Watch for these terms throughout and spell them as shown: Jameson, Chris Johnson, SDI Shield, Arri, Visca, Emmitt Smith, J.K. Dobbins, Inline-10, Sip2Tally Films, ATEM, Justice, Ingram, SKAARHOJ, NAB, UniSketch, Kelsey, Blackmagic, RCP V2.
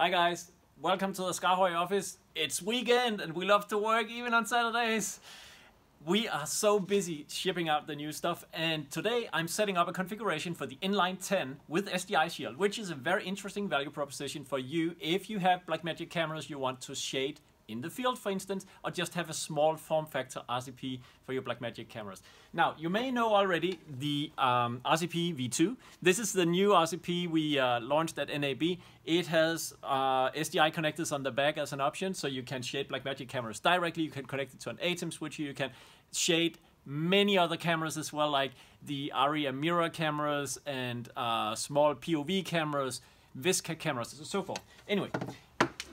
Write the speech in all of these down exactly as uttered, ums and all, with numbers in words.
Hi guys, welcome to the SKAARHOJ office. It's weekend and we love to work even on Saturdays. We are so busy shipping out the new stuff, and today I'm setting up a configuration for the Inline ten with S D I Shield, which is a very interesting value proposition for you if you have Blackmagic cameras you want to shade in the field, for instance, or just have a small form factor R C P for your Blackmagic cameras. Now, you may know already the um, R C P V two. This is the new R C P we uh, launched at N A B. It has uh, S D I connectors on the back as an option, so you can shade Blackmagic cameras directly. You can connect it to an ATEM switcher. You can shade many other cameras as well, like the Arri and mirror cameras and uh, small P O V cameras, Visca cameras, and so forth. Anyway.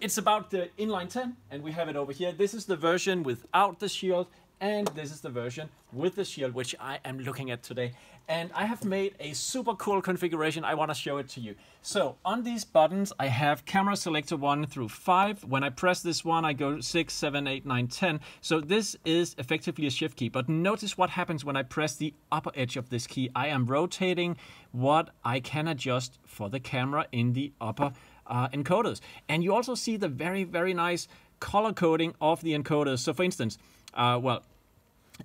It's about the Inline ten, and we have it over here. This is the version without the shield, and this is the version with the shield, which I am looking at today. And I have made a super cool configuration. I want to show it to you. So on these buttons, I have camera selector one through five. When I press this one, I go six, seven, eight, nine, ten. So this is effectively a shift key. But notice what happens when I press the upper edge of this key. I am rotating what I can adjust for the camera in the upper Uh, encoders. And you also see the very, very nice color coding of the encoders. So for instance, uh, well,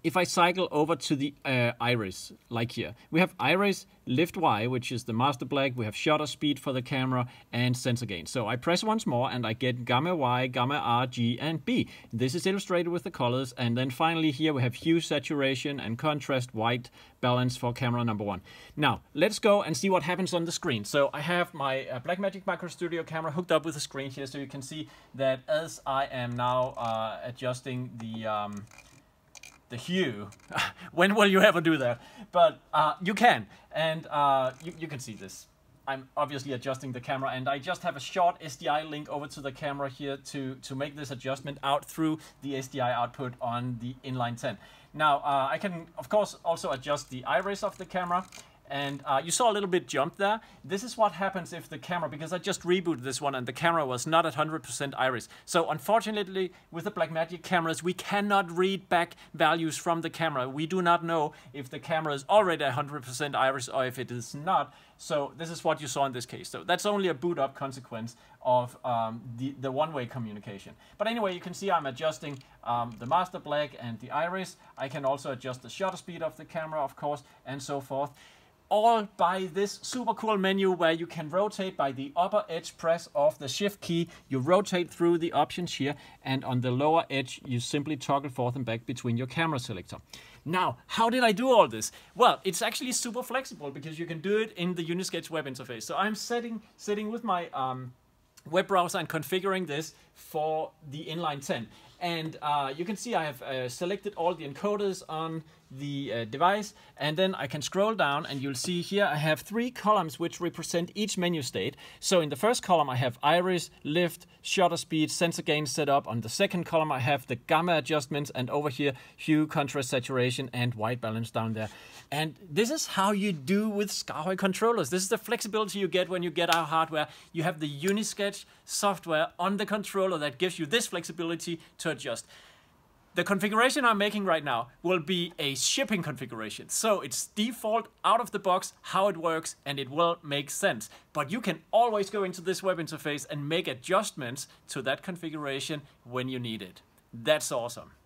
if I cycle over to the uh, iris, like here, we have iris lift Y, which is the master black. We have shutter speed for the camera and sensor gain. So I press once more and I get gamma Y, gamma R, G, and B. This is illustrated with the colors. And then finally here we have hue, saturation, and contrast, white balance for camera number one. Now let's go and see what happens on the screen. So I have my uh, Blackmagic Micro Studio camera hooked up with the screen here, so you can see that as I am now uh, adjusting the um, the hue. When will you ever do that? But uh, you can, and uh, you, you can see this. I'm obviously adjusting the camera, and I just have a short S D I link over to the camera here to, to make this adjustment out through the S D I output on the Inline ten. Now, uh, I can, of course, also adjust the iris of the camera, and uh, you saw a little bit jump there. This is what happens if the camera, because I just rebooted this one and the camera was not at one hundred percent iris. So unfortunately, with the Blackmagic cameras, we cannot read back values from the camera. We do not know if the camera is already one hundred percent iris or if it is not. So this is what you saw in this case. So that's only a boot up consequence of um, the, the one-way communication. But anyway, you can see I'm adjusting um, the master black and the iris. I can also adjust the shutter speed of the camera, of course, and so forth. All by this super cool menu where you can rotate by the upper edge press of the shift key. You rotate through the options here, and on the lower edge you simply toggle forth and back between your camera selector. Now, how did I do all this? Well, it's actually super flexible because you can do it in the UniSketch web interface. So I'm setting, sitting with my um, web browser and configuring this for the Inline ten. And uh, you can see I have uh, selected all the encoders on the uh, device, and then I can scroll down and you'll see here I have three columns which represent each menu state. So in the first column I have iris, lift, shutter speed, sensor gain setup. On the second column I have the gamma adjustments, and over here hue, contrast, saturation, and white balance down there. And this is how you do with SKAARHOJ controllers. This is the flexibility you get when you get our hardware. You have the UniSketch software on the controller that gives you this flexibility to adjust. The configuration I'm making right now will be a shipping configuration. So it's default, out of the box, how it works, and it will make sense. But you can always go into this web interface and make adjustments to that configuration when you need it. That's awesome.